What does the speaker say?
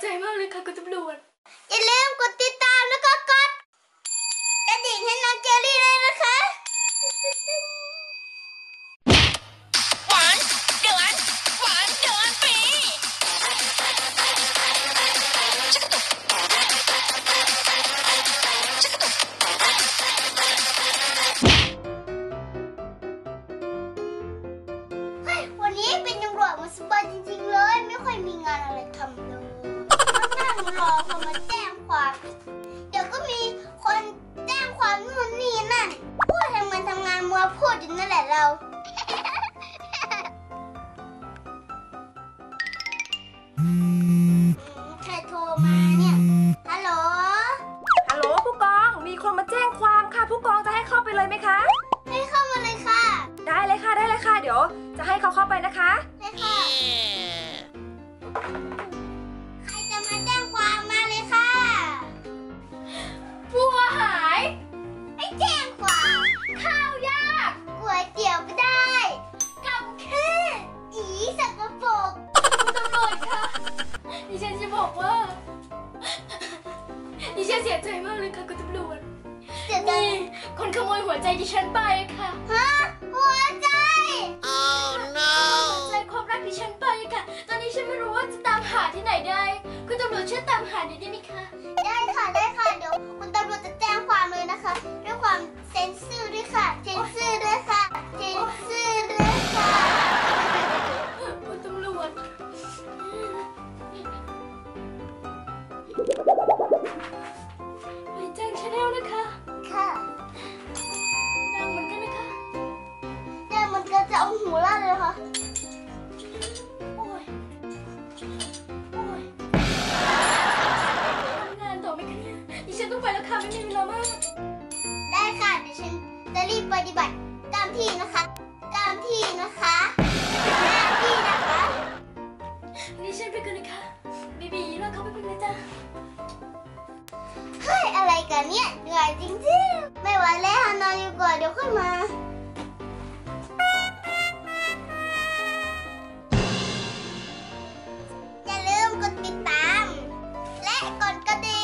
ใจมากเลยค่ะคุณตำรวจอย่าลืมกดติดตามแล้วก็กดกระดิ่งให้น้องเจลลี่ด้วยนะคะสบายจริงๆเลยไม่ค่อยมีงานอะไรทำเลยนั่งรอคนมาแจ้งความเดี๋ยวก็มีคนแจ้งความนู่นนี่นั่นพูดทำงานมัวพูดอยู่นั่นแหละเราใครโทรมาเนี่ยฮัลโหลผู้กองมีคนมาแจ้งความค่ะผู้กองจะให้เข้าไปเลยไหมคะให้เข้ามาเลยค่ะได้เลยค่ะเดี๋ยวจะให้เขาเข้าไปนะคะได้ค่ะใครจะมาแจ้งความมาเลยค่ะผู้หายไอ้แจ้งความข้าวยากก๋วยเตี๋ยวก็ได้กำขี้อีสกปรกตำรวจค่ะดิฉันจะบอกว่าดิฉันเสียใจมากเลยค่ะคุณตำรวจนี่คนขโมยหัวใจดิฉันไปค่ะฮะหัวใจหัวใจความรักดิฉันไปค่ะตอนนี้ฉันไม่รู้ว่าจะตามหาที่ไหนได้คุณตำรวจช่วยตามหาหน่อยได้ไหมคะได้ค่ะเดี๋ยวคุณตำรวจจะแจ้งความเลยนะคะด้วยความเซนซื่อด้วยค่ะคุณตำรวจไปแจ้งฉันแล้วนะคะค่ะดังเหมือนกันนะคะดังเหมือนกันจะเอาหูลาดเลยค่ะโอ้ยทำงานต่อไม่ขึ้นดิฉันต้องไปแล้วค่ะไม่มีเวลามากได้ค่ะดิฉันจะรีบปฏิบัติตามที่นะคะหน้าที่นะคะดิฉันไปกันนะคะบีเราเข้าไปกันเลยจ้าเฮ้ยอะไรกันเนี่ยเหนื่อยจริงๆไม่ไหวแล้วนอนอยู่ก่อนเดี๋ยวค่อยมาอย่าลืมกดติดตามและกดกระดิ่ง